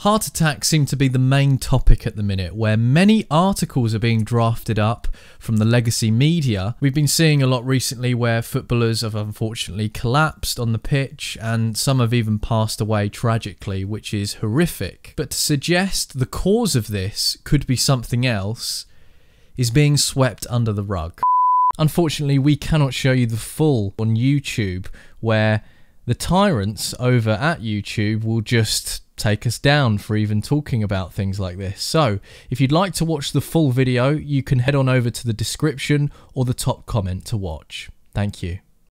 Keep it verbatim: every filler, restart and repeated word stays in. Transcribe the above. Heart attacks seem to be the main topic at the minute, where many articles are being drafted up from the legacy media. We've been seeing a lot recently where footballers have unfortunately collapsed on the pitch, and some have even passed away tragically, which is horrific. But to suggest the cause of this could be something else is being swept under the rug. Unfortunately, we cannot show you the full on YouTube, where the tyrants over at YouTube will just take us down for even talking about things like this. So if you'd like to watch the full video, you can head on over to the description or the top comment to watch. Thank you.